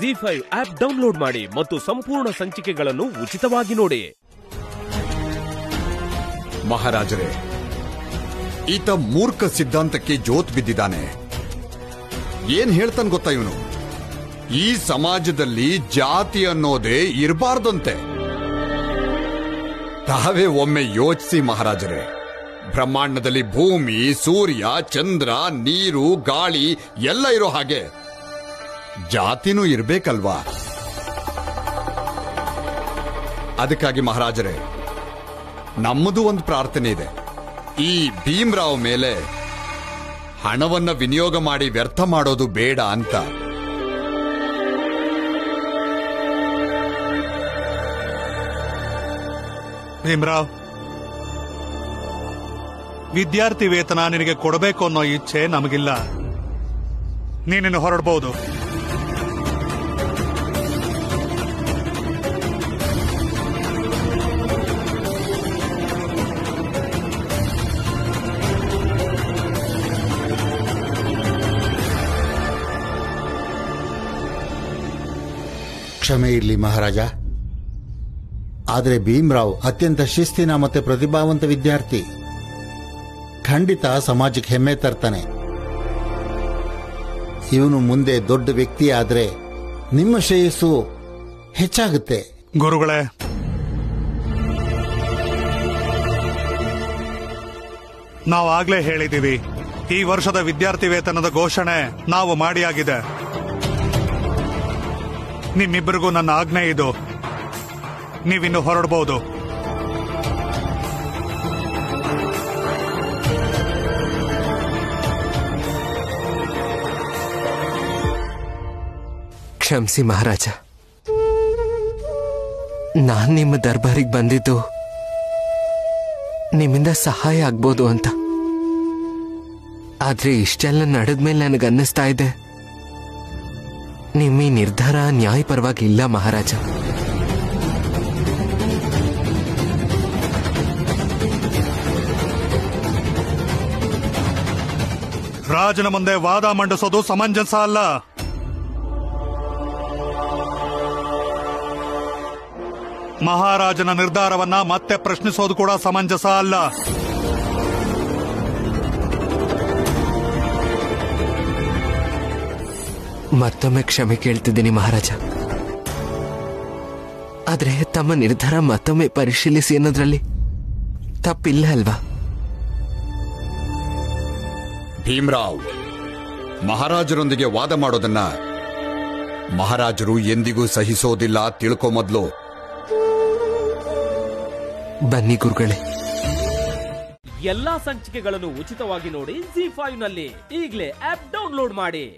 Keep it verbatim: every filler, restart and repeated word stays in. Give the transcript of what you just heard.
Zee five app download ಮಾಡಿ ಮತ್ತು ಸಂಪೂರ್ಣ ಸಂಚಿಕೆಗಳನ್ನು ಉಚಿತವಾಗಿ ನೋಡಿ. ಮಹಾರಾಜರೇ, ಈತ ಮೂರ್ಖ ಸಿದ್ಧಾಂತಕ್ಕೆ ಜೋತ್ ಬಿದ್ದಿದ್ದಾನೆ. ಏನ್ ಹೇಳ್ತಾನೆ ಗೊತ್ತಾ ಇವನು? ಈ ಸಮಾಜದಲ್ಲಿ ಜಾತಿ ಅನ್ನೋದೇ ಇರಬಾರ್ದಂತೆ. ತಾವೇ ಒಮ್ಮೆ ಯೋಚಿಸಿ ಮಹಾರಾಜರೇ, ಬ್ರಹ್ಮಾಂಡದಲ್ಲಿ ಭೂಮಿ, ಸೂರ್ಯ, ಚಂದ್ರ, ನೀರು, ಗಾಳಿ ಎಲ್ಲ ಇರೋ ಹಾಗೆ ಜಾತಿನೂ ಇರಬೇಕಲ್ವಾ? ಅದಕ್ಕಾಗಿ ಮಹಾರಾಜರೇ, ನಮ್ಮದು ಒಂದು ಪ್ರಾರ್ಥನೆ ಇದೆ. ಈ ಭೀಮರಾವ್ ಮೇಲೆ ಹಣವನ್ನು ವಿನಿಯೋಗ ಮಾಡಿ ವ್ಯರ್ಥ ಮಾಡೋದು ಬೇಡ ಅಂತ. ಭೀಮರಾವ್, ವಿದ್ಯಾರ್ಥಿ ವೇತನ ನಿನಗೆ ಕೊಡಬೇಕು ಅನ್ನೋ ಇಚ್ಛೆ ನಮಗಿಲ್ಲ. ನೀನಿನ್ನು ಹೊರಡಬಹುದು. ಕ್ಷಮೆ ಇರಲಿ ಮಹಾರಾಜ, ಆದರೆ ಭೀಮರಾವ್ ಅತ್ಯಂತ ಶಿಸ್ತಿನ ಮತ್ತು ಪ್ರತಿಭಾವಂತ ವಿದ್ಯಾರ್ಥಿ. ಖಂಡಿತ ಸಮಾಜಕ್ಕೆ ಹೆಮ್ಮೆ ತರ್ತಾನೆ. ಇವನು ಮುಂದೆ ದೊಡ್ಡ ವ್ಯಕ್ತಿ ಆದ್ರೆ ನಿಮ್ಮ ಶ್ರೇಯಸ್ಸು ಹೆಚ್ಚಾಗುತ್ತೆ. ಗುರುಗಳೇ, ನಾವಾಗ್ಲೇ ಹೇಳಿದೀವಿ, ಈ ವರ್ಷದ ವಿದ್ಯಾರ್ಥಿ ವೇತನದ ಘೋಷಣೆ ನಾವು ಮಾಡಿಯಾಗಿದೆ. ನಿಮ್ಮಿಬ್ಬರಿಗೂ ನನ್ನ ಆಜ್ಞೆ ಇದು. ನೀವಿನ್ನು ಹೊರಡಬಹುದು. ಕ್ಷಮಿಸಿ ಮಹಾರಾಜ, ನಾನು ನಿಮ್ಮ ದರ್ಬಾರಿಗೆ ಬಂದಿದ್ದು ನಿಮ್ಮಿಂದ ಸಹಾಯ ಆಗ್ಬೋದು ಅಂತ. ಆದ್ರೆ ಇಷ್ಟೆಲ್ಲ ನಡೆದ್ಮೇಲೆ ನನಗೆ ಅನ್ನಿಸ್ತಾ ಇದೆ, ನಿಮ್ಮ ಈ ನಿರ್ಧಾರ ನ್ಯಾಯಪರವಾಗಿ ಇಲ್ಲ ಮಹಾರಾಜ. ರಾಜನ ಮುಂದೆ ವಾದ ಮಂಡಿಸೋದು ಸಮಂಜಸ ಅಲ್ಲ. ಮಹಾರಾಜನ ನಿರ್ಧಾರವನ್ನ ಮತ್ತೆ ಪ್ರಶ್ನಿಸೋದು ಕೂಡ ಸಮಂಜಸ ಅಲ್ಲ. ಮತ್ತೊಮ್ಮೆ ಕ್ಷಮೆ ಕೇಳ್ತಿದ್ದೀನಿ ಮಹಾರಾಜ, ಆದ್ರೆ ತಮ್ಮ ನಿರ್ಧಾರ ಮತ್ತೊಮ್ಮೆ ಪರಿಶೀಲಿಸಿ ಅನ್ನೋದ್ರಲ್ಲಿ ತಪ್ಪಿಲ್ಲ ಅಲ್ವಾ? ಭೀಮರಾವ್, ಮಹಾರಾಜರೊಂದಿಗೆ ವಾದ ಮಾಡೋದನ್ನ ಮಹಾರಾಜರು ಎಂದಿಗೂ ಸಹಿಸೋದಿಲ್ಲ. ತಿಳ್ಕೊ ಮೊದಲು. ಬನ್ನಿ ಗುರುಗಳೇ. ಎಲ್ಲಾ ಸಂಚಿಕೆಗಳನ್ನು ಉಚಿತವಾಗಿ ನೋಡಿ ಝೀ ಫೈವ್ ನಲ್ಲಿ ಈಗಲೇ ಆಪ್ ಡೌನ್ಲೋಡ್ ಮಾಡಿ.